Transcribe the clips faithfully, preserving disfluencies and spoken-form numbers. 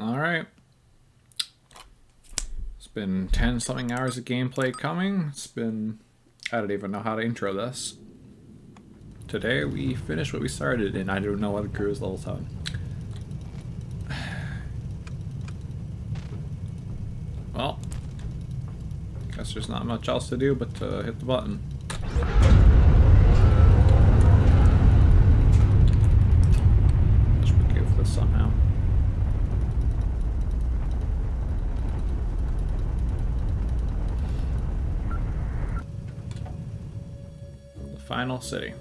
Alright. It's been ten something hours of gameplay coming. It's been... I don't even know how to intro this. Today we finished what we started and I don't know what crew is level seven. Well, guess there's not much else to do but to hit the button. Somehow. The final city.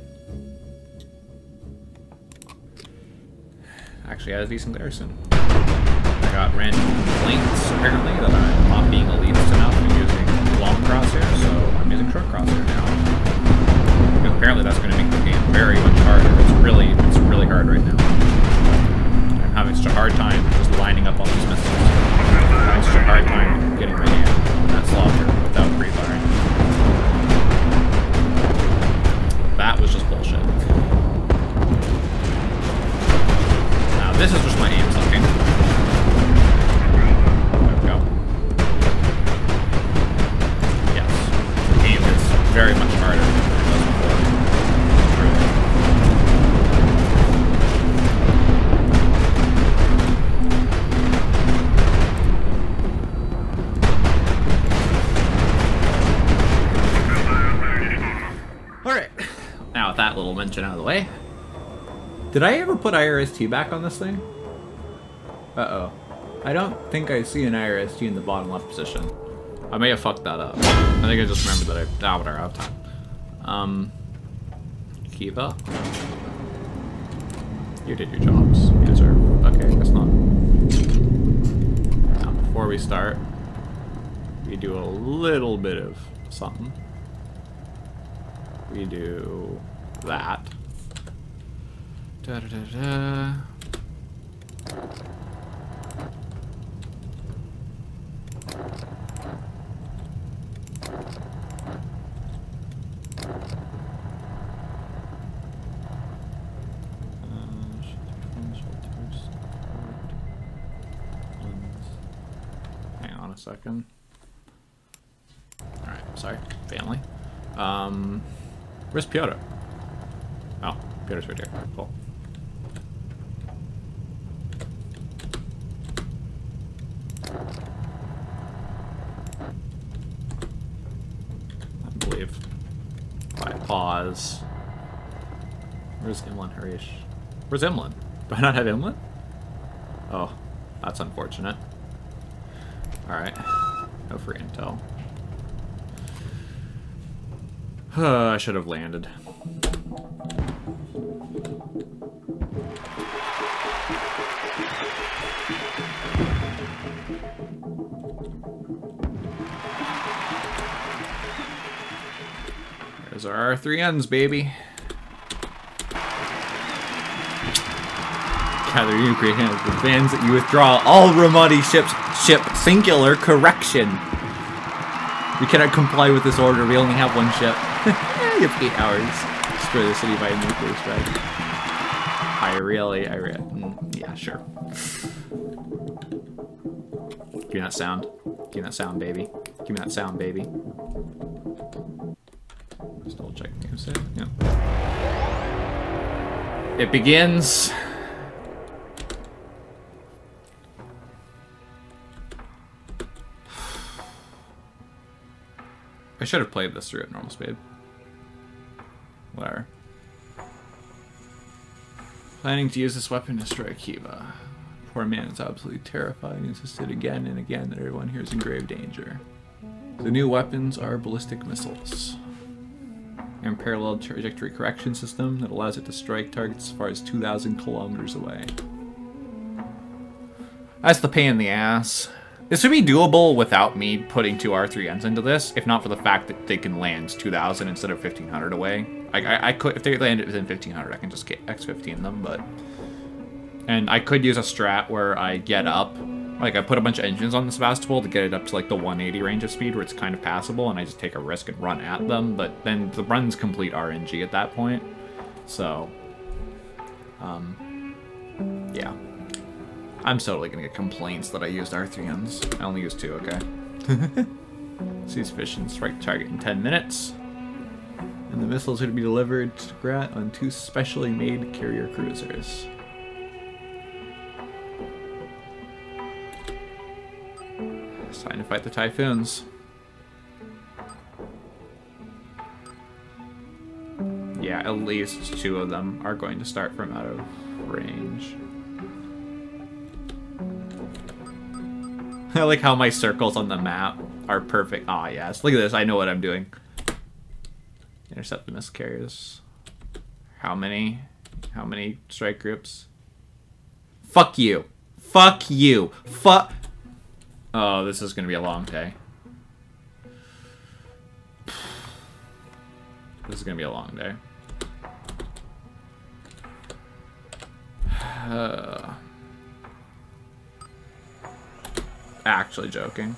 Actually, I had a decent glare soon. I got random complaints apparently that I'm not being elite enough and using long crosshair, so I'm using short crosshair now. Because apparently that's going to make the game very much harder. It's really, it's really hard right now. Having such a hard time just lining up all these missiles. Having such a hard time getting rid of that slaughter without pre-firing. That was just bullshit. Now this is just my aim sucking. There we go. Yes, the aim is very much harder. That little mention out of the way. Did I ever put I R S T back on this thing? Uh-oh. I don't think I see an I R S T in the bottom left position. I may have fucked that up. I think I just remembered that I... Ah, whatever, I have time. Um... Khiva? You did your jobs. You deserve... Okay, I guess not. Now, before we start, we do a little bit of something. We do... that. Da, da, da, da. Hang on a second. Alright, sorry, family. Um, where's Piotr? Oh, Peter's right there. Cool. I believe. If I pause. Where's Imlin, Harish? Where's Imlin? Do I not have Imlin? Oh, that's unfortunate. Alright. No free intel. I should have landed. There's our R three Ns, baby. Gather you great hands with fans that you withdraw all Ramadi ships. Ship singular correction. We cannot comply with this order. We only have one ship. You have eight hours. Destroy the city by a nuclear strike. I really, I really, mm, yeah, sure. Give me that sound. Give me that sound, baby. Give me that sound, baby. Just double check the game set. Yep. It begins. I should have played this through at normal speed. Whatever. Planning to use this weapon to destroy Khiva. Poor man is absolutely terrified and insisted again and again that everyone here is in grave danger. The new weapons are ballistic missiles. And parallel trajectory correction system that allows it to strike targets as far as two thousand kilometers away. That's the pain in the ass. This would be doable without me putting two R three Ns into this, if not for the fact that they can land two thousand instead of fifteen hundred away. Like I, I could, if they land it within fifteen hundred, I can just get X fifteen them. But and I could use a strat where I get up, like I put a bunch of engines on the Sevastopol to get it up to like the one eighty range of speed where it's kind of passable, and I just take a risk and run at them. But then the run's complete R N G at that point. So, um, yeah. I'm totally gonna get complaints that I used R three Ns. I only used two, okay. Seize vision, strike target in ten minutes. And the missiles are to be delivered to Grat on two specially made carrier cruisers. It's time to fight the Typhoons. Yeah, at least two of them are going to start from out of range. I like how my circles on the map are perfect. Ah, yes. Look at this. I know what I'm doing. Intercept the missile carriers. How many? How many strike groups? Fuck you. Fuck you. Fuck. Oh, this is going to be a long day. This is going to be a long day. Uh, actually joking.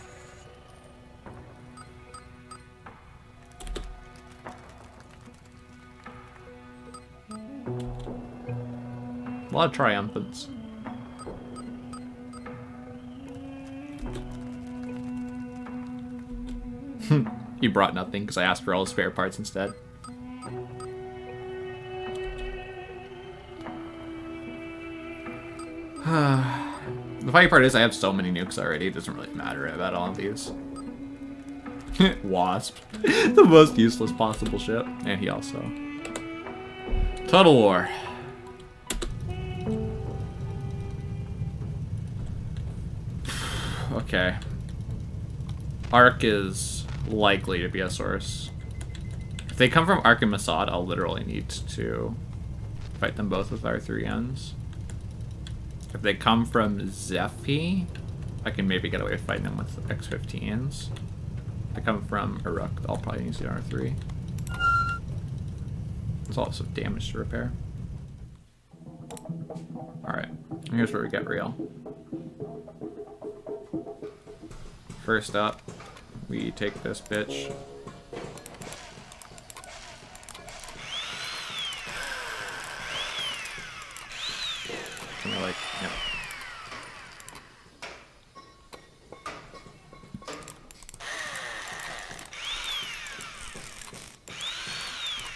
A lot of triumphants. He brought nothing because I asked for all the spare parts instead. The funny part is I have so many nukes already, it doesn't really matter about all of these. Wasp. The most useless possible ship. And he also. Total War. Okay. Ark is likely to be a source. If they come from Ark and Mossad, I'll literally need to fight them both with R three Ns. If they come from Zephi, I can maybe get away with fighting them with X fifteens. If they come from Uruk, I'll probably need to do R three. It's also damage to repair. Alright, here's where we get real. First up, we take this bitch. And we're like, no.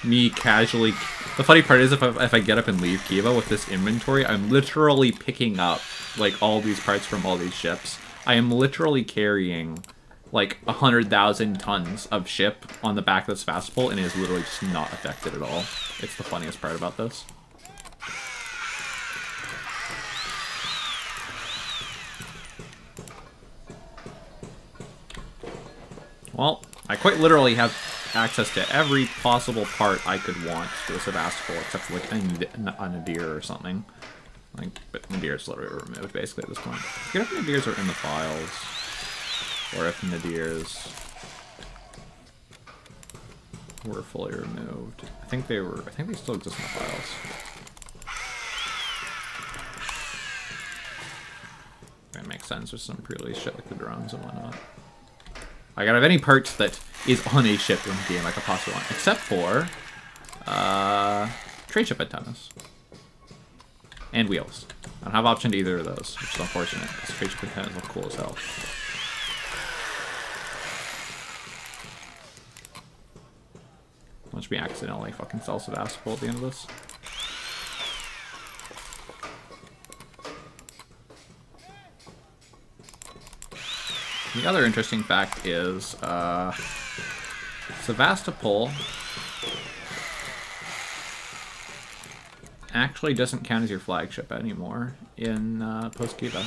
Me casually. The funny part is, if I, if I get up and leave Khiva with this inventory, I'm literally picking up like all these parts from all these ships. I am literally carrying like a hundred thousand tons of ship on the back of the Sevastopol, and it is literally just not affected at all. It's the funniest part about this. Well, I quite literally have access to every possible part I could want to a Sevastopol, except for like a, a nadir or something. Like, but nadirs literally removed basically at this point. Forget if nadirs are in the files, or if nadirs were fully removed. I think they were. I think they still exist in the files. That makes sense. There's some pre-release shit like the drones and whatnot. I gotta have any parts that is on a ship in the game I could possibly want, except for uh, trade ship antennas. And wheels. I don't have option to either of those, which is unfortunate, because trade ship antennas look cool as hell. Once we accidentally fucking sell Sevastopol at the end of this. The other interesting fact is, uh, Sevastopol actually doesn't count as your flagship anymore in uh, post-Khiva.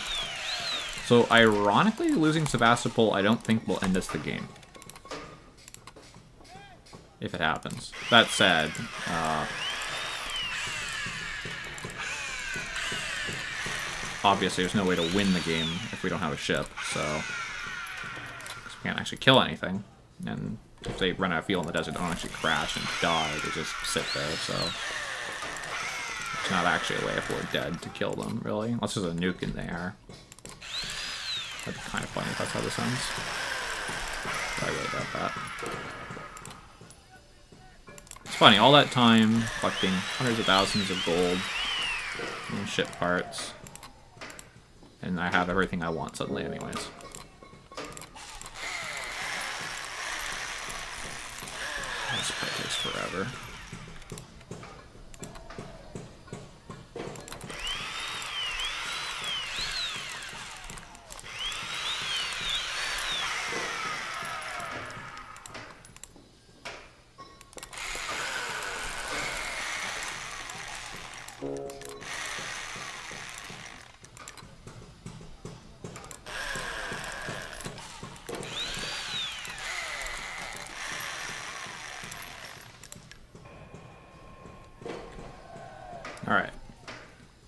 So ironically, losing Sevastopol, I don't think will end us the game. If it happens. That said, uh, obviously there's no way to win the game if we don't have a ship, so... can't actually kill anything, and if they run out of fuel in the desert, they don't actually crash and die, they just sit there, so... It's not actually a way if we're dead to kill them, really, unless there's a nuke in there. That'd be kind of funny if that's how this ends. I really doubt that. It's funny, all that time collecting hundreds of thousands of gold and ship parts, and I have everything I want suddenly anyways. This part takes forever.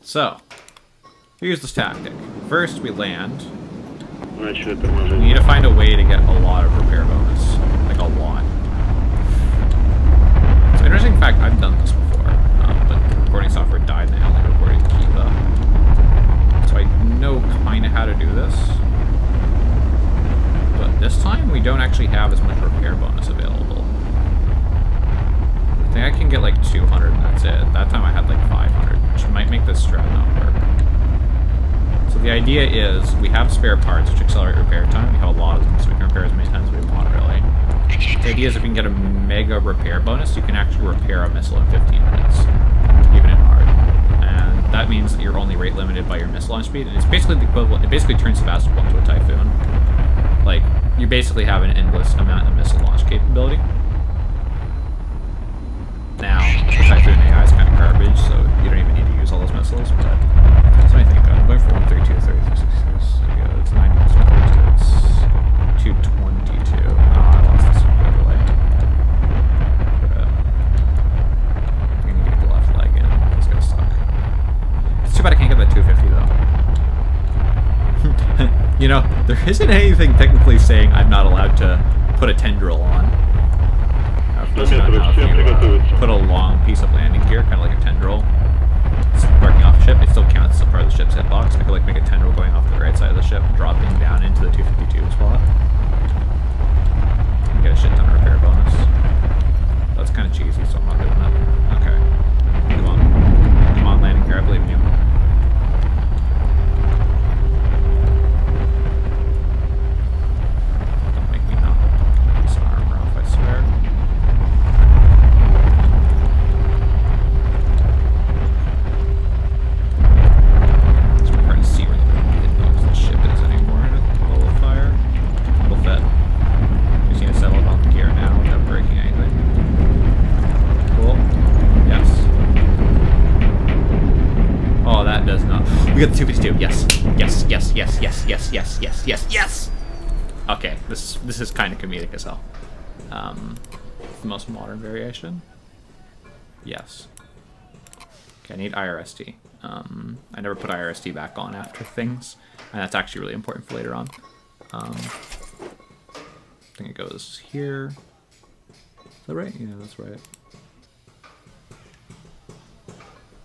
So, here's this tactic. First, we land. We need to find a way to get a lot of repair bonus. Like, a lot. It's an interesting fact, I've done this before, um, but the recording software died and I only recorded Khiva. So I know kind of how to do this. But this time, we don't actually have as much repair bonus available. I think I can get, like, two hundred and that's it. That time I had, like, five hundred. Which might make this strat not work. So the idea is we have spare parts which accelerate repair time. We have a lot of them, so we can repair as many times as we want, really. The idea is if we can get a mega repair bonus, you can actually repair a missile in fifteen minutes, even in hard. And that means that you're only rate limited by your missile launch speed, and it's basically the equivalent, it basically turns Sevastopol into a Typhoon. Like, you basically have an endless amount of missile launch capability. Now, the Typhoon A I is kind of garbage, so you don't even need to use all those missiles, but that's what I think. I'm going for one thirty-two, thirty-six, so yeah, it's ninety, it's two twenty-two. Oh, I lost this one overlay. I'm going to get the left leg in. That's going to suck. It's too bad I can't get that two fifty, though. You know, there isn't anything technically saying I'm not allowed to put a tendril on. Doesn't know how you, uh, put a long piece of landing gear, kind of like a tendril, sparking off the ship. It still counts as part of the ship's hitbox. I could like make a tendril going off the right side of the ship, dropping down into the two fifty-two spot, and get a shit ton of repair bonus. That's kind of cheesy, so I'm not doing that. Okay, come on, come on, landing gear. I believe in you. Don't make me knock this armor off. I swear. We got the two fifty-two. Yes, yes, yes, yes, yes, yes, yes, yes, yes, yes. Okay, this this is kind of comedic as hell. Um, the most modern variation. Yes. Okay, I need I R S T. Um, I never put I R S T back on after things, and that's actually really important for later on. Um, I think it goes here. Is that right? Yeah, that's right.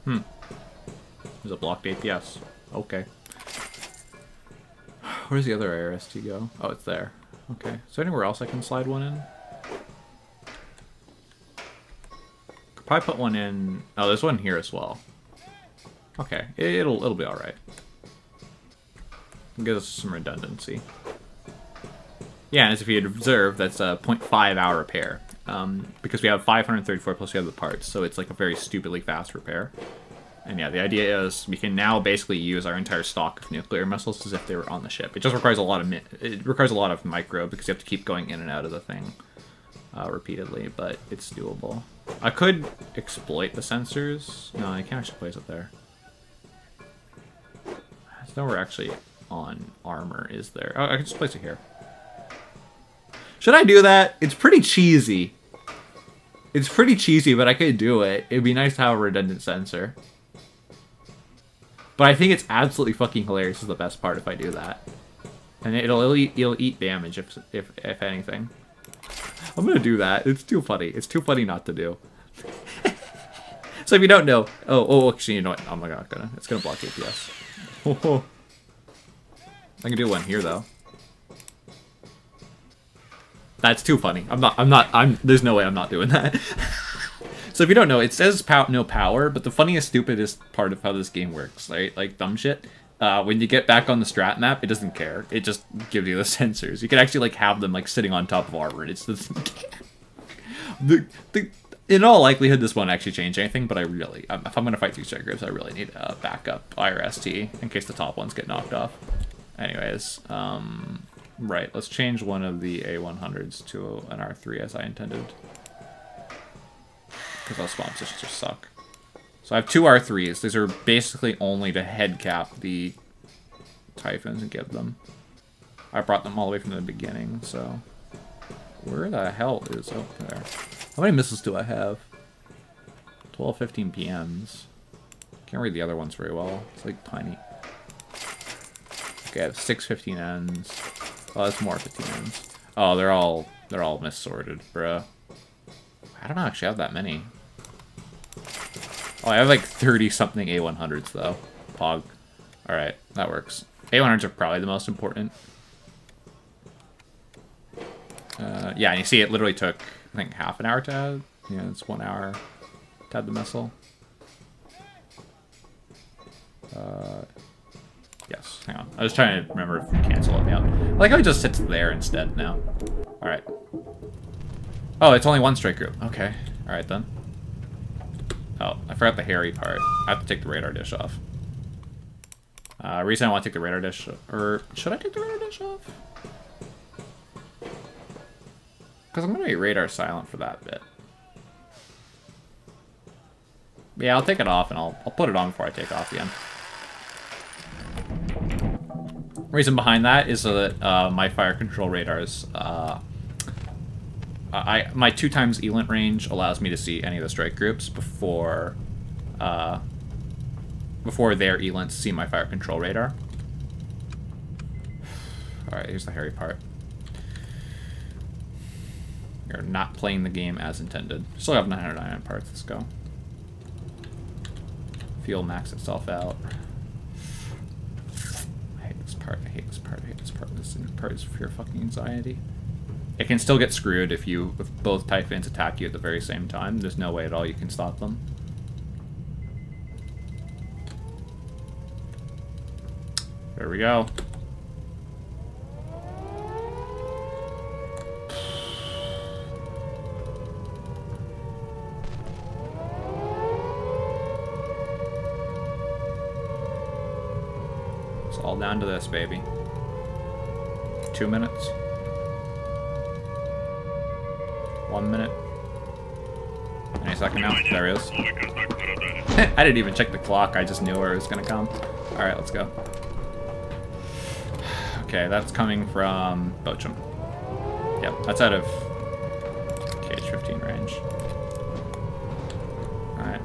Hmm. There's a blocked A P S. Okay. Where does the other I R S T go? Oh, it's there. Okay. Is there anywhere else I can slide one in? Could probably put one in. Oh, there's one here as well. Okay. It'll it'll be all right. It gives us some redundancy. Yeah, and as if you had observed, that's a zero point five hour repair. Um, because we have five hundred thirty-four plus the other parts, so it's like a very stupidly fast repair. And yeah, the idea is we can now basically use our entire stock of nuclear missiles as if they were on the ship. It just requires a lot of mi it requires a lot of micro because you have to keep going in and out of the thing uh, repeatedly, but it's doable. I could exploit the sensors. No, I can't actually place it there. It's nowhere actually on armor, is there? Oh, I can just place it here. Should I do that? It's pretty cheesy. It's pretty cheesy, but I could do it. It'd be nice to have a redundant sensor. But I think it's absolutely fucking hilarious is the best part if I do that. And it'll, it'll, eat, it'll eat damage, if, if if anything. I'm gonna do that. It's too funny. It's too funny not to do. So if you don't know... Oh, oh, actually, you know what? Oh my god, gonna, it's gonna block A P S. Oh, oh. I can do one here, though. That's too funny. I'm not... I'm not... I'm... There's no way I'm not doing that. So if you don't know, it says pow no power, but the funniest, stupidest part of how this game works, right? Like, dumb shit. Uh, when you get back on the strat map, it doesn't care. It just gives you the sensors. You can actually like have them like sitting on top of armor. It's the, the, the in all likelihood this won't actually change anything. But I really, um, if I'm gonna fight these jet groups, I really need a backup I R S T in case the top ones get knocked off. Anyways, um, right. Let's change one of the A one hundreds to an R three as I intended. Because those spawn positions just suck. So I have two R threes. These are basically only to head cap the Typhoons and give them. I brought them all the way from the beginning, so... Where the hell is... Oh, there. How many missiles do I have? twelve, fifteen P Ms. Can't read the other ones very well. It's like tiny. Okay, I have six fifteen Ns. Oh, that's more fifteen Ns. Oh, they're all... They're all missorted, bruh. I don't actually have that many. Oh, I have like thirty-something A one hundreds, though. Pog. Alright, that works. A one hundreds are probably the most important. Uh, yeah, and you see it literally took, I think, half an hour to add. Yeah, it's one hour to add the missile. Uh, yes, hang on. I was trying to remember if we cancel it out. I like how it just sits there instead now. Alright. Oh, it's only one strike group. Okay. Alright then. Oh, I forgot the hairy part. I have to take the radar dish off. Uh, reason I want to take the radar dish, or should I take the radar dish off? Because I'm going to be radar silent for that bit. Yeah, I'll take it off and I'll, I'll put it on before I take off again. Reason behind that is so that uh, my fire control radars, uh, I, my two times EINT range allows me to see any of the strike groups before uh, before their EINTs see my fire control radar. Alright, here's the hairy part. You're not playing the game as intended. Still have nine hundred nine parts, let's go. Fuel max itself out. I hate this part, I hate this part, I hate this part. This part is pure fucking anxiety. It can still get screwed if you if both Typhoons attack you at the very same time. There's no way at all you can stop them. There we go. It's all down to this, baby. Two minutes. One minute. Any second now. There he is. I didn't even check the clock. I just knew where it was going to come. Alright, let's go. Okay, that's coming from Bochum. Yep, that's out of K H fifteen range. Alright.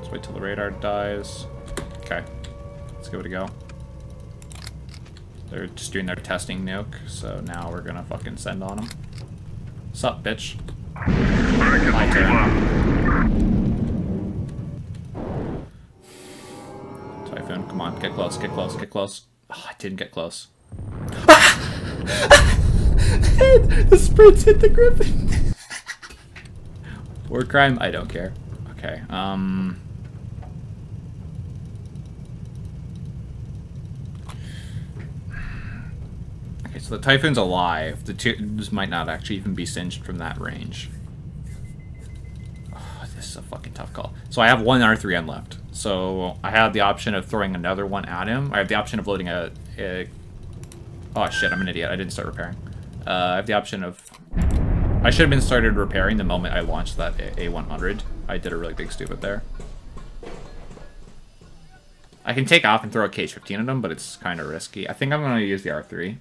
Let's wait till the radar dies. Okay. Let's give it a go. They're just doing their testing nuke, so now we're gonna fucking send on them. Sup, bitch? My turn. Typhoon, come on, get close, get close, get close. Oh, I didn't get close. The sprints hit the griffin. War crime? I don't care. Okay, um... so the Typhoon's alive. The tubes might not actually even be singed from that range. Oh, this is a fucking tough call. So I have one R three M left. So I have the option of throwing another one at him. I have the option of loading a... a oh shit, I'm an idiot. I didn't start repairing. Uh, I have the option of... I should have been started repairing the moment I launched that A one hundred. I did a really big stupid there. I can take off and throw a K H fifteen at him, but it's kind of risky. I think I'm going to use the R three.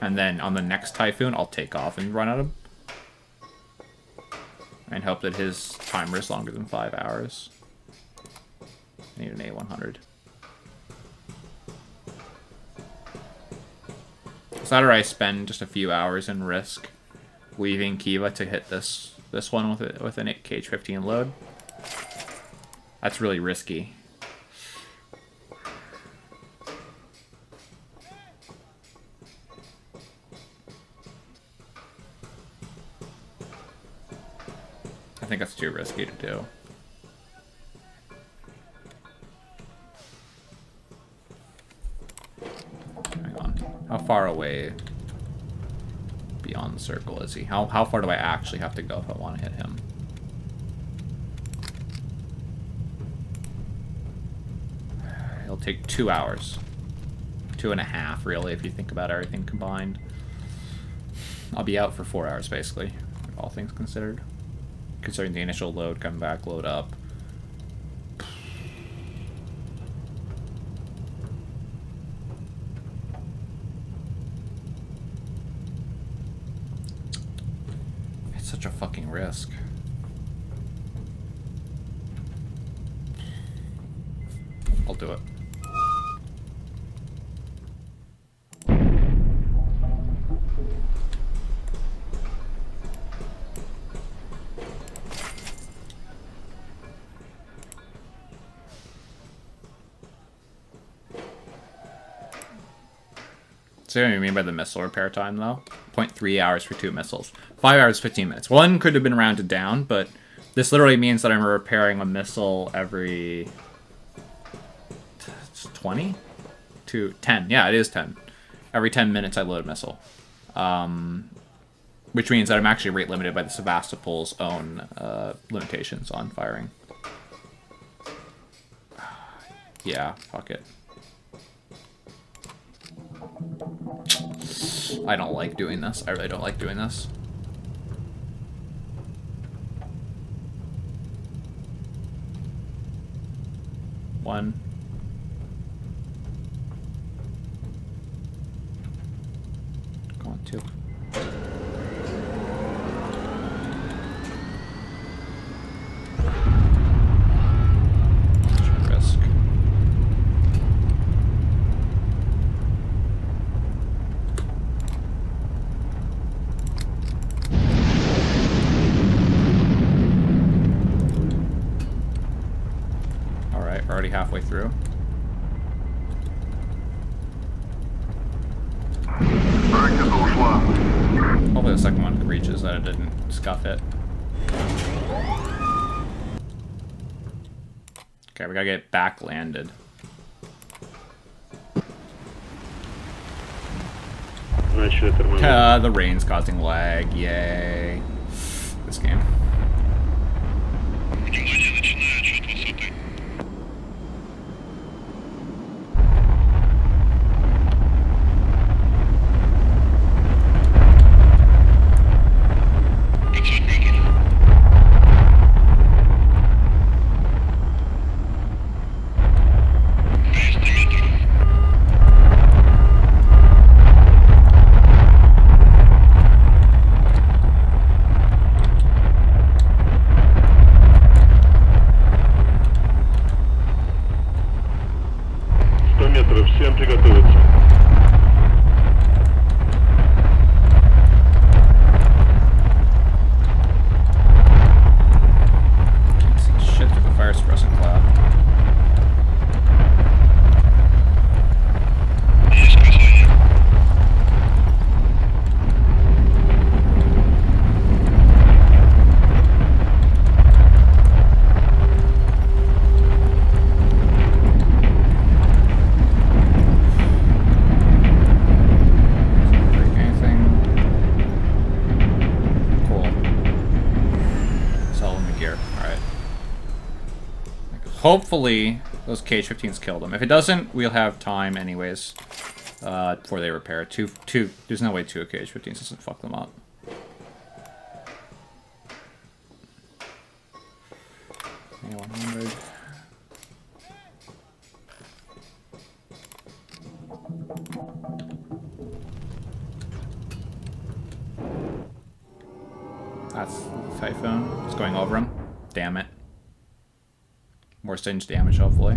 And then on the next Typhoon, I'll take off and run at him. And hope that his timer is longer than five hours. I need an A one hundred. It's not where I spend just a few hours in risk, leaving Khiva to hit this this one with it with an K H fifteen load. That's really risky. think it's too risky to do. Hang on. How far away beyond the circle is he? How, how far do I actually have to go if I want to hit him? It'll take two hours. Two and a half, really, if you think about everything combined. I'll be out for four hours, basically, all things considered. Considering the initial load, come back, load up. It's such a fucking risk. I'll do it. See what I mean by the missile repair time, though? zero point three hours for two missiles. five hours, fifteen minutes. One could have been rounded down, but this literally means that I'm repairing a missile every... twenty? To ten. Yeah, it is ten. Every ten minutes I load a missile. Um, which means that I'm actually rate limited by the Sevastopol's own uh, limitations on firing. Yeah, fuck it. I don't like doing this. I really don't like doing this. One. Go on, two. Halfway through. Hopefully the second one reaches that it didn't scuff it. Okay, we gotta get back landed. Uh, the rain's causing lag, yay. This game. Hopefully, those K H fifteens kill them. If it doesn't, we'll have time anyways uh, before they repair. Two, two. There's no way two K H fifteens doesn't fuck them up. A one hundred. That's the Typhoon. It's going over him. Damn it. More stinged damage, hopefully.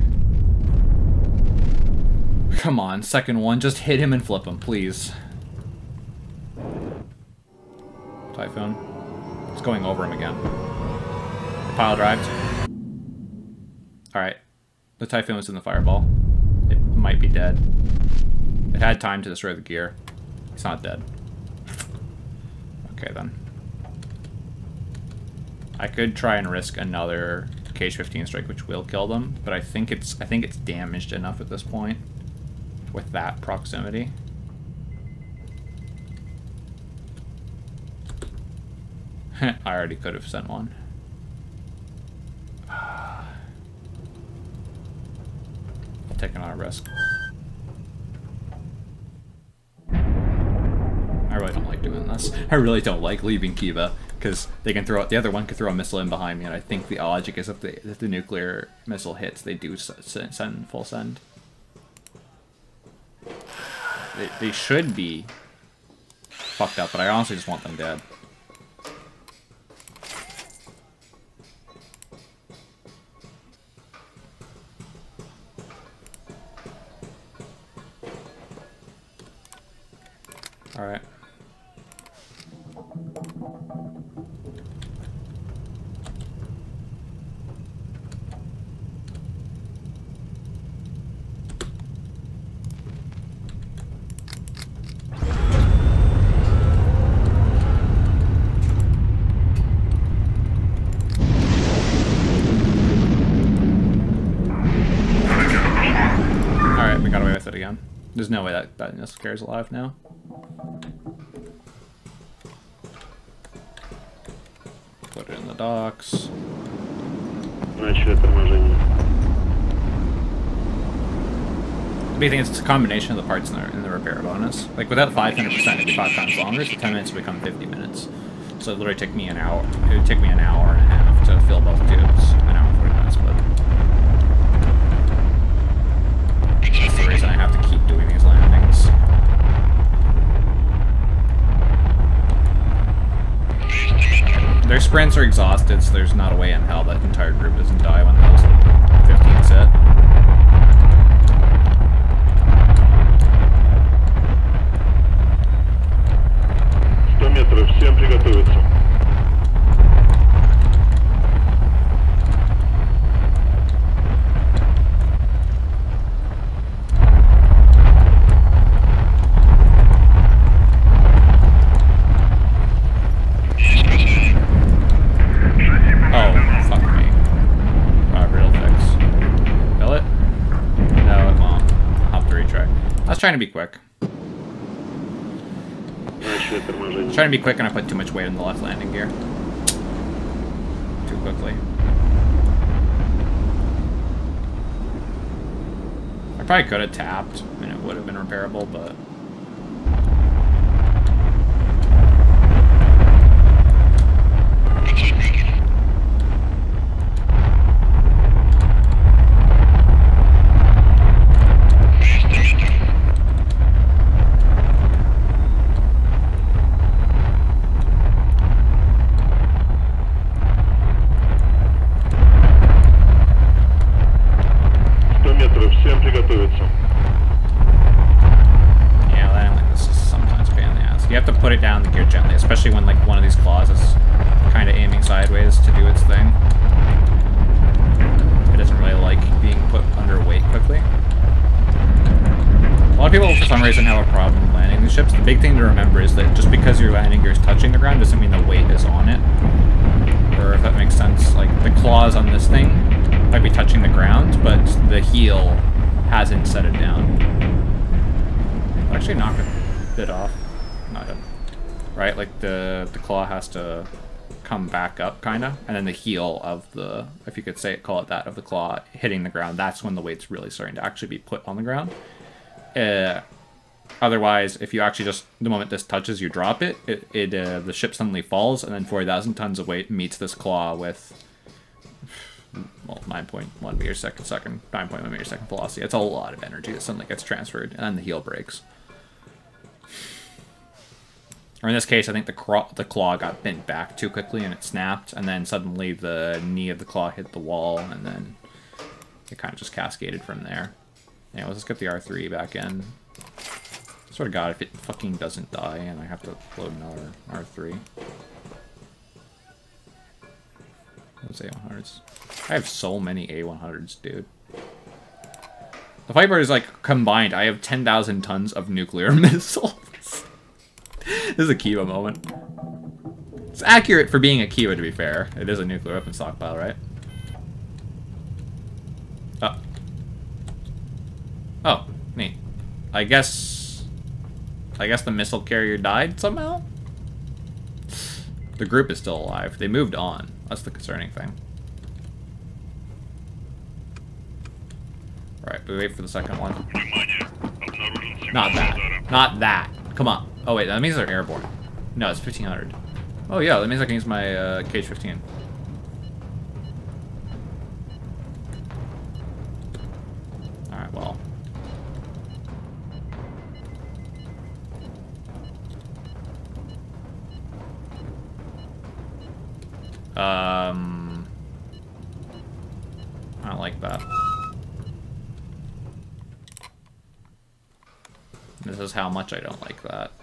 Come on, second one, just hit him and flip him, please. Typhoon. It's going over him again. Pile drived. Alright. The Typhoon was in the fireball. It might be dead. It had time to destroy the gear. It's not dead. Okay, then. I could try and risk another K H fifteen strike, which will kill them, but I think it's I think it's damaged enough at this point with that proximity. I already could have sent one. I'll take another risk. I really don't like doing this. I really don't like leaving Khiva, because they can throw out, the other one could throw a missile in behind me, and I think the logic is if the if the nuclear missile hits, they do send full send. They they should be fucked up, but I honestly just want them dead. All right. There's no way that, that missile carrier's alive now. Put it in the docks. But you think it's a combination of the parts in the, in the repair bonus. Like, without five hundred percent, it'd be five times longer, so ten minutes would become fifty minutes. So it literally took me an hour. It would take me an hour and a half to fill both tubes. An hour and forty minutes, but... the reason I have to keep doing these landings. Their sprints are exhausted, so there's not a way in hell that entire group doesn't die when those fifteens hit. Trying to be quick. I'm trying to be quick, and I put too much weight in the left landing gear. Too quickly. I probably could have tapped, and it would have been repairable, but... especially when like one of these claws is kind of aiming sideways to do its thing. It doesn't really like being put under weight quickly. A lot of people for some reason have a problem landing these ships. The big thing to remember is that just because your landing gear is touching the ground doesn't mean the weight is on it. Or if that makes sense, like the claws on this thing might be touching the ground, but the heel hasn't set it down. I'll actually knock a bit off. Not it. Right, like the the claw has to come back up, kind of, and then the heel of the, if you could say it, call it that, of the claw hitting the ground. That's when the weight's really starting to actually be put on the ground. Uh, otherwise, if you actually just the moment this touches, you drop it. It, it uh, the ship suddenly falls, and then forty thousand tons of weight meets this claw with well nine point one meters per second, nine point one meters per second velocity. It's a lot of energy that suddenly gets transferred, and then the heel breaks. Or in this case, I think the claw, the claw got bent back too quickly and it snapped, and then suddenly the knee of the claw hit the wall, and then it kind of just cascaded from there. Anyway, let's get the R three back in. Swear to God, if it fucking doesn't die and I have to load another R three. Those A one hundreds. I have so many A one hundreds, dude. The Viper is like, combined, I have ten thousand tons of nuclear missiles. This is a Khiva moment. It's accurate for being a Khiva, to be fair. It is a nuclear weapon stockpile, right? Oh. Oh, neat. I guess... I guess the missile carrier died somehow? The group is still alive. They moved on. That's the concerning thing. Alright, we wait for the second one. Not that. Not that. Come on. Oh wait, that means they're airborne. No, it's fifteen hundred. Oh yeah, that means I can use my uh, K H fifteen. Alright, well. Um... I don't like that. This is how much I don't like that.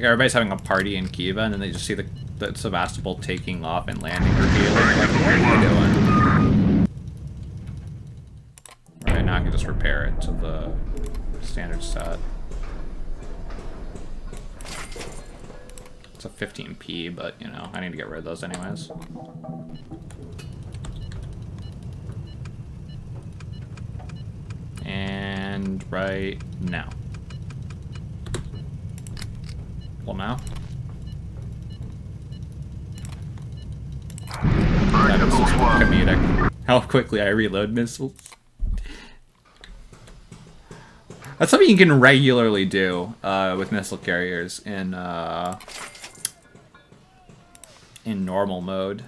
Yeah, everybody's having a party in Khiva, and then they just see the The Sevastopol taking off and landing repeatedly. Like, what are you doing? Alright, now I can just repair it to the standard set. It's a fifteen P, but you know, I need to get rid of those anyways. And right now. Well, now. Comedic. How quickly I reload missiles. That's something you can regularly do uh, with missile carriers in uh, in normal mode.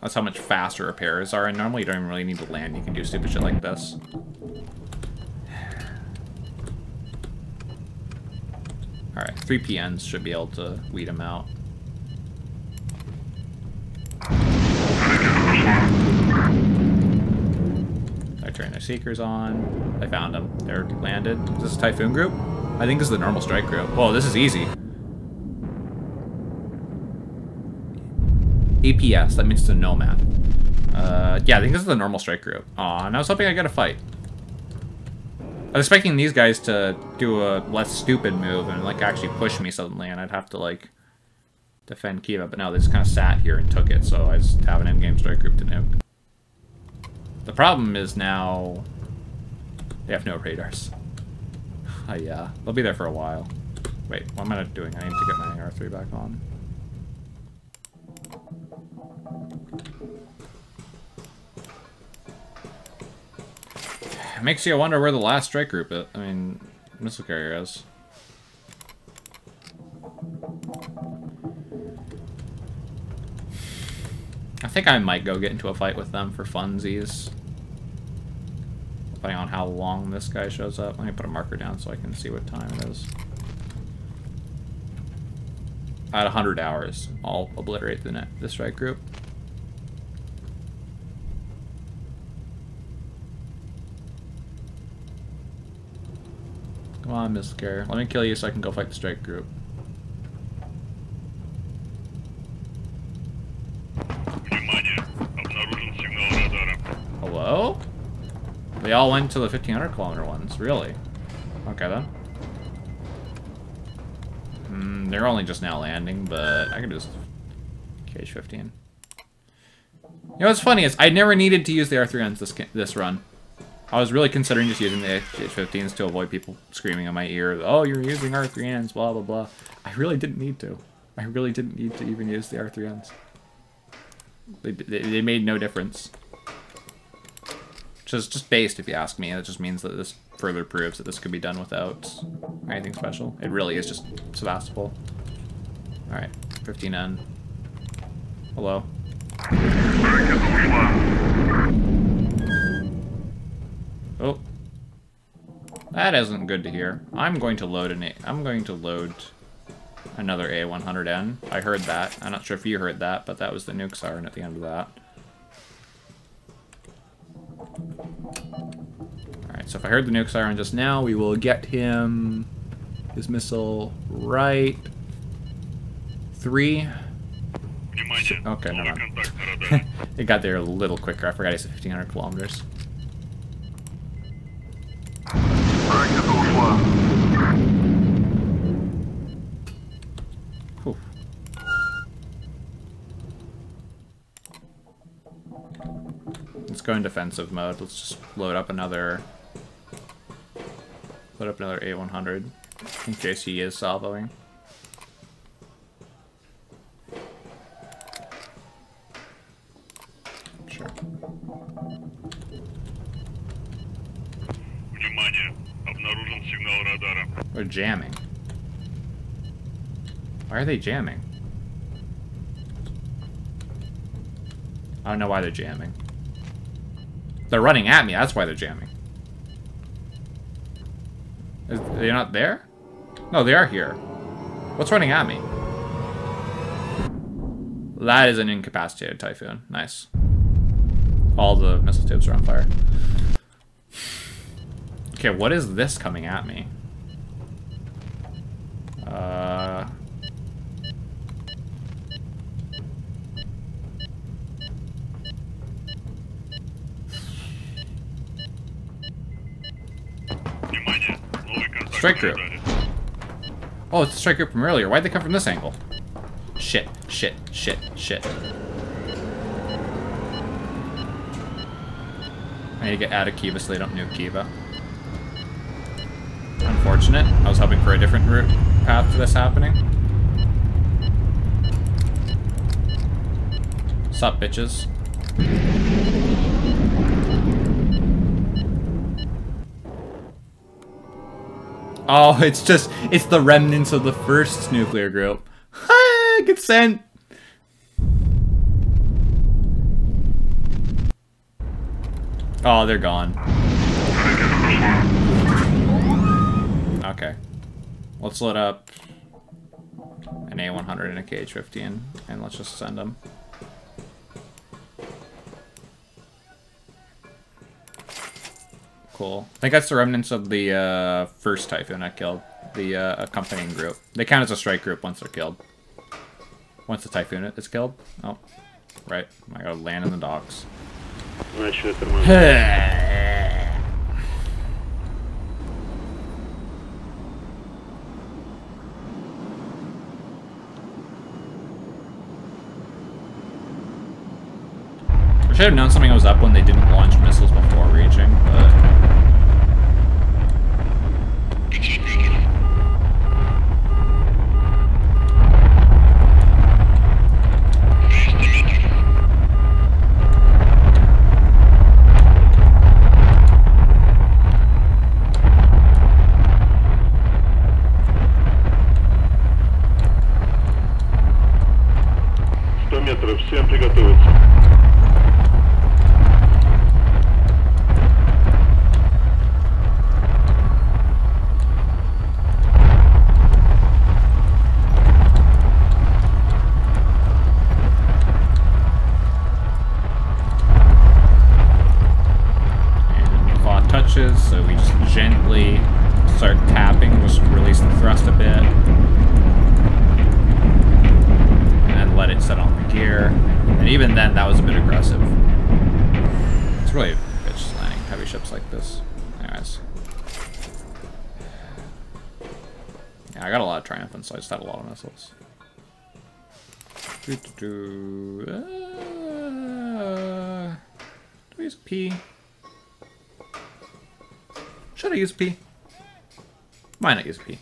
That's how much faster repairs are, and normally you don't even really need to land. You can do stupid shit like this. All right, three P Ns should be able to weed them out. I turned their seekers on. I found them. They're landed. Is this a Typhoon group? I think this is the normal strike group. Whoa, this is easy. A P S, that means it's a nomad. Uh, yeah, I think this is the normal strike group. Aw, and I was hoping I got a fight. I was expecting these guys to do a less stupid move and like actually push me suddenly, and I'd have to like defend Khiva, but no, they just kind of sat here and took it, so I just have an endgame strike group to nuke. The problem is now they have no radars. Oh yeah, they'll be there for a while. Wait, what am I doing? I need to get my R three back on. It makes you wonder where the last strike group is. I mean, missile carrier is. I think I might go get into a fight with them for funsies. Depending on how long this guy shows up. Let me put a marker down so I can see what time it is. At one hundred hours, I'll obliterate the, net, the strike group. Come on, Miss Care. Let me kill you so I can go fight the strike group. Hello? They all went to the fifteen hundred kilometer ones, really? Okay then. Mm, they're only just now landing, but I can just K H fifteen. You know what's funny is I never needed to use the R three Ns this this run. I was really considering just using the K H fifteens to avoid people screaming in my ear, "Oh, you're using R three Ns," blah blah blah. I really didn't need to. I really didn't need to even use the R three Ns. They they, they made no difference. Which is just based, if you ask me. It just means that this further proves that this could be done without anything special. It really is just Sevastopol. Alright, fifteen N. Hello. Oh. That isn't good to hear. I'm going to load an A I'm going to load another A one hundred N. I heard that. I'm not sure if you heard that, but that was the nuke siren at the end of that. So if I heard the nuke siren just now, we will get him his missile right three. Okay, never mind. It got there a little quicker. I forgot I said fifteen hundred kilometers. Whew. Let's go in defensive mode. Let's just load up another, load up another A one hundred in case he is salvoing. They're jamming. Why are they jamming? I don't know why they're jamming. They're running at me, that's why they're jamming. Is, they're not there? No, they are here. What's running at me? That is an incapacitated Typhoon. Nice. All the missile tubes are on fire. Okay, what is this coming at me? Uh, strike group. Oh, it's the strike group from earlier. Why'd they come from this angle? Shit, shit, shit, shit. I need to get out of Khiva so they don't nuke Khiva. Unfortunate. I was hoping for a different route path to this happening. Sup, bitches. Oh, it's just, it's the remnants of the first nuclear group. Ha! Get sent! Oh, they're gone. Okay, let's load up an A one hundred and a K H fifteen, and let's just send them. Cool. I think that's the remnants of the uh, first Typhoon I killed, the uh, accompanying group. They count as a strike group once they're killed. Once the Typhoon is killed. Oh, right. I gotta land in the docks. I should have known something was up when they didn't launch missiles before reaching, but... So we just gently start tapping, just release the thrust a bit, and then let it set on the gear. And even then, that was a bit aggressive. It's really a bitch landing heavy ships like this. Anyways. Yeah, I got a lot of triumphants, so I just had a lot of missiles. Do, do, do. Uh, do we use P? Should I use P? Why not use P?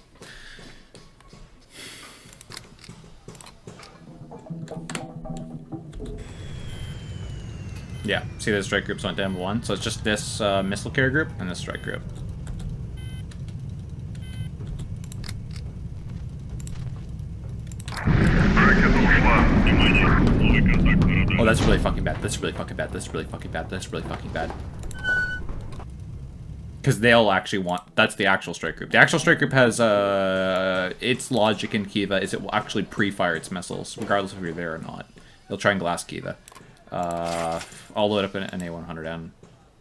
Yeah, see the strike groups went down one, so it's just this uh, missile carrier group and this strike group. Oh, that's really fucking bad. That's really fucking bad. That's really fucking bad. That's really fucking bad. Because they'll actually want... That's the actual strike group. The actual strike group has uh, its logic in Khiva is it will actually pre-fire its missiles, regardless if you're there or not. It'll try and glass Khiva. Uh, I'll load up an, an A one hundred M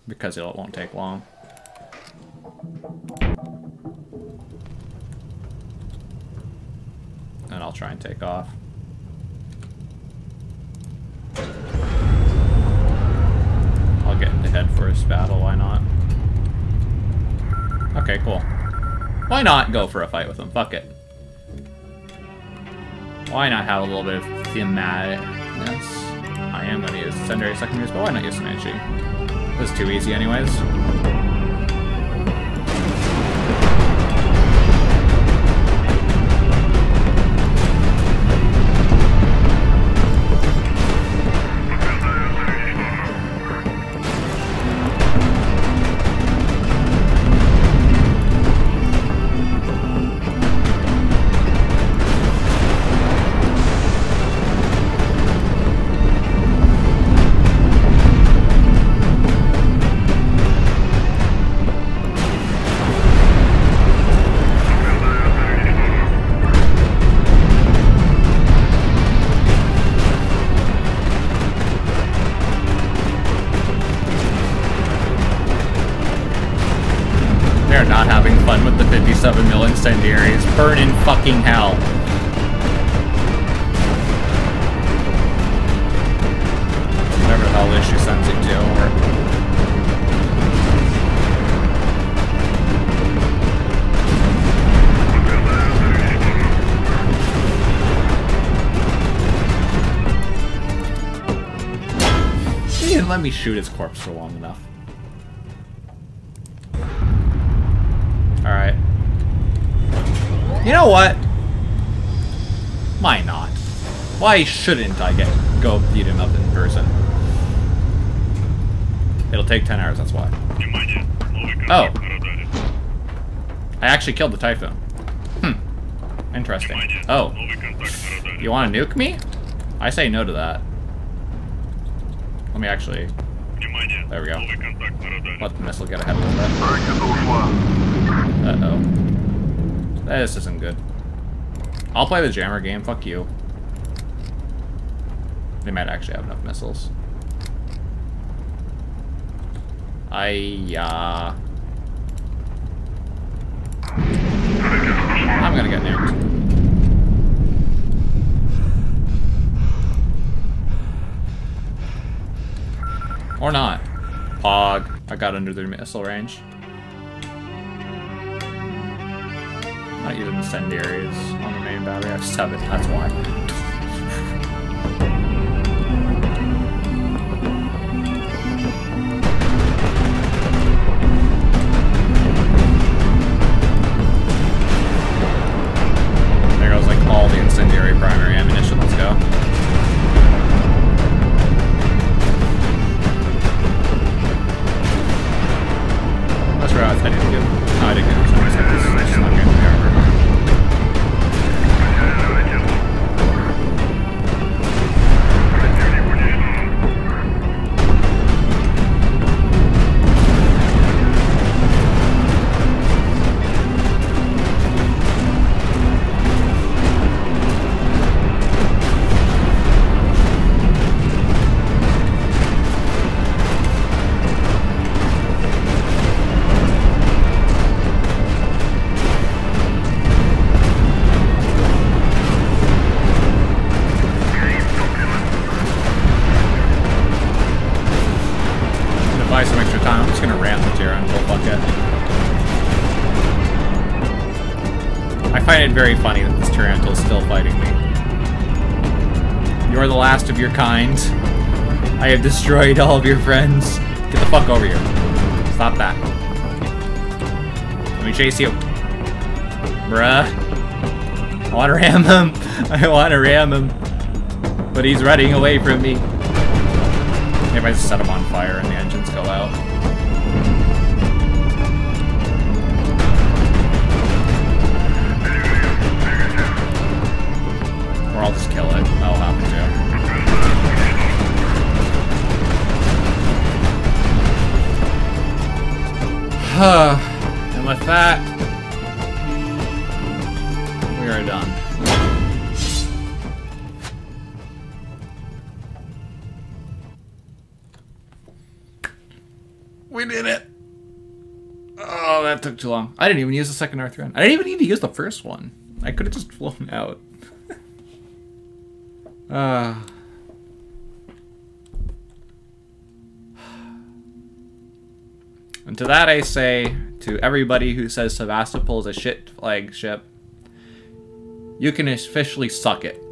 because it won't take long. and I'll try and take off. I'll get into head first battle, why not? Okay, cool. Why not go for a fight with them? Fuck it. Why not have a little bit of thematicness? I am gonna use secondary secondaries, but why not use Sanichi? It was too easy anyways. seven mil incendiaries. Burn in fucking hell. Whatever the hell this she sends it to. Or... He didn't let me shoot his corpse for long enough. Alright. You know what? Why not? Why shouldn't I get go beat him up in person? It'll take ten hours, that's why. Oh. I actually killed the Typhoon. Hmm. Interesting. Oh. You want to nuke me? I say no to that. Let me actually... There we go. Let the missile get ahead a little bit. Uh-oh. This isn't good. I'll play the jammer game, fuck you. They might actually have enough missiles. I, uh... I'm gonna get nuked. Or not. Pog. I got under their missile range. I'm not using incendiaries on the main battery. I have seven, that's why. There goes like all the incendiary primary ammunition. Let's go. That's where I was heading to get. No, I didn't get it. It's not good. Very funny that this Tyrantel is still fighting me. You're the last of your kind. I have destroyed all of your friends. Get the fuck over here. Stop that. Let me chase you. Bruh. I want to ram him. I want to ram him. But he's running away from me. Maybe I just set him on fire and the engines go out. Or I'll just kill it. That'll happen too. And with that, we are done. We did it. Oh, that took too long. I didn't even use the second R three N. I didn't even need to use the first one. I could have just flown out. Uh, and to that I say, to everybody who says Sevastopol is a shit flagship, you can officially suck it.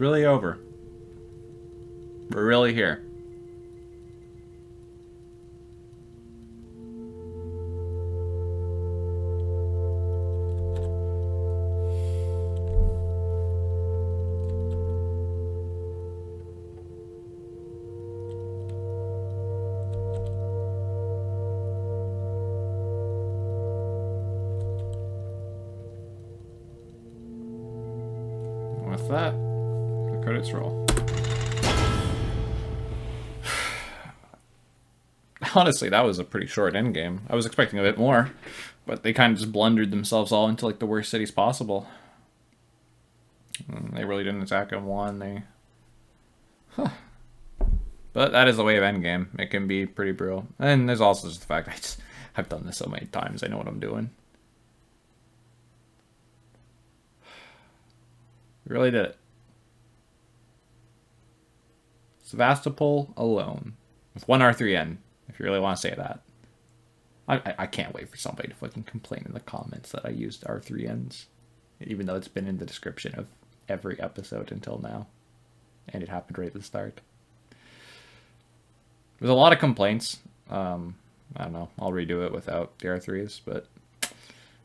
Really over. We're really here. With that, credits roll. Honestly, that was a pretty short end game. I was expecting a bit more, but they kind of just blundered themselves all into like the worst cities possible. And they really didn't attack on one. They, huh. But that is the way of end game. It can be pretty brutal. And there's also just the fact I just I've done this so many times. I know what I'm doing. We really did it. Sevastopol alone, with one R three N, if you really want to say that. I, I, I can't wait for somebody to fucking complain in the comments that I used R three Ns, even though it's been in the description of every episode until now, and it happened right at the start. There's a lot of complaints. Um, I don't know, I'll redo it without the R threes, but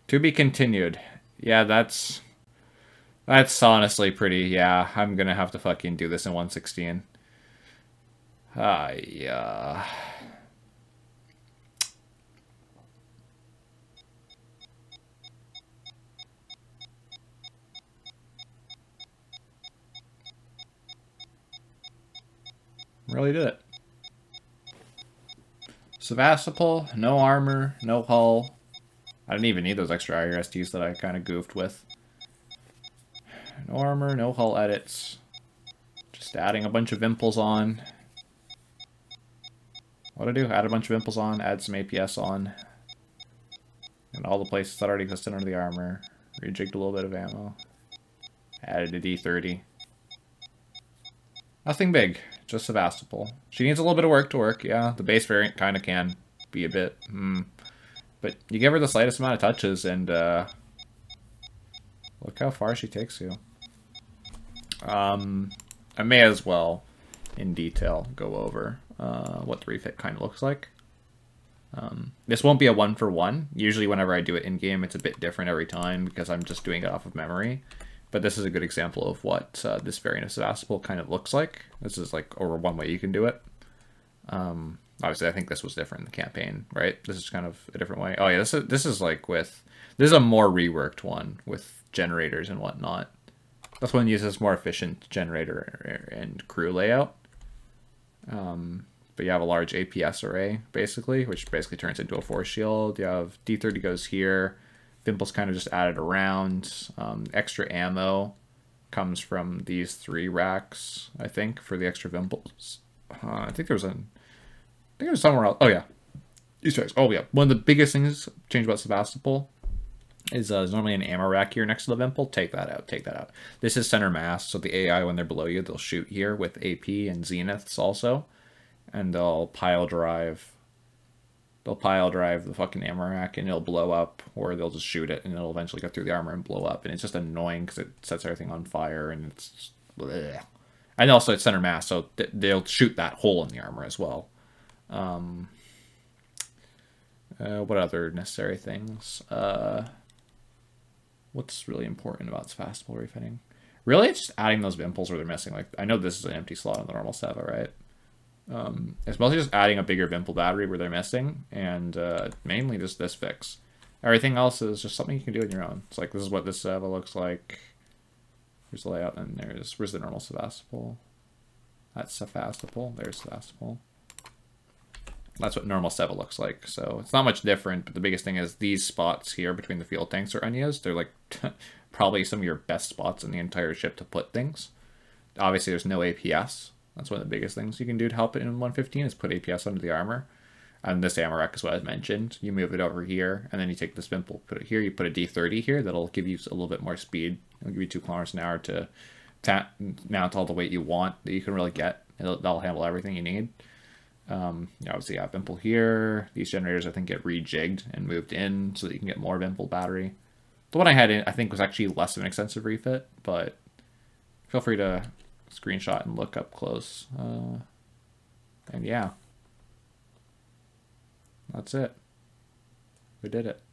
to be continued. Yeah, that's, that's honestly pretty, yeah, I'm gonna have to fucking do this in one sixteen. Ah, yeah. Really did it. Sevastopol, no armor, no hull. I didn't even need those extra I R S Ts that I kind of goofed with. No armor, no hull edits. Just adding a bunch of Vympels on. What do I do? Add a bunch of Vympels on, add some A P S on, and all the places that already existed under the armor. Rejigged a little bit of ammo. Added a D thirty. Nothing big, just Sevastopol. She needs a little bit of work to work, yeah. The base variant kind of can be a bit, hmm. But you give her the slightest amount of touches, and uh, look how far she takes you. Um, I may as well, in detail, go over uh, what the refit kind of looks like. Um, this won't be a one-for-one. Usually whenever I do it in-game, it's a bit different every time because I'm just doing it off of memory. But this is a good example of what uh, this variant of Sevastopol kind of looks like. This is like over one way you can do it. Um, obviously, I think this was different in the campaign, right? This is kind of a different way. Oh yeah, this is, this is like with... This is a more reworked one with generators and whatnot. This one uses more efficient generator and crew layout. Um, but you have a large A P S array, basically, which basically turns into a force shield. You have D thirty goes here. Vympel's kind of just added around. Um, extra ammo comes from these three racks, I think, for the extra Vympels. Uh, I think there was an... I think it was somewhere else. Oh, yeah. These guys. Oh, yeah. One of the biggest things changed about Sevastopol is uh, there's normally an Amorak here next to the Vympel. Take that out, take that out. This is center mass, so the A I, when they're below you, they'll shoot here with A P and Zeniths also. And they'll pile drive. They'll pile drive the fucking Amorak and it'll blow up, or they'll just shoot it and it'll eventually go through the armor and blow up. And it's just annoying because it sets everything on fire and it's just bleh. And also it's center mass, so th they'll shoot that hole in the armor as well. Um, uh, what other necessary things? Uh... What's really important about Sevastopol refitting? Really, it's just adding those Vympels where they're missing. Like, I know this is an empty slot on the normal Seva, right? Um, it's mostly just adding a bigger Vympel battery where they're missing, and uh, mainly just this fix. Everything else is just something you can do on your own. It's like, this is what this Seva looks like. Here's the layout, and there's... Where's the normal Sevastopol? That's Sevastopol. There's Sevastopol. That's what normal Seva looks like. So it's not much different, but the biggest thing is these spots here between the fuel tanks are unused. They're like probably some of your best spots in the entire ship to put things. Obviously, there's no A P S. That's one of the biggest things you can do to help it in one fifteen is put A P S under the armor. And this Amorak is what I mentioned. You move it over here, and then you take this Vympel, put it here. You put a D thirty here. That'll give you a little bit more speed. It'll give you two kilometers an hour to mount all the weight you want that you can really get. It'll, that'll handle everything you need. Um, you obviously have Vympel here. These generators, I think, get rejigged and moved in so that you can get more Vympel battery. The one I had in, I think, was actually less of an extensive refit, but feel free to screenshot and look up close. Uh, and yeah. That's it. We did it.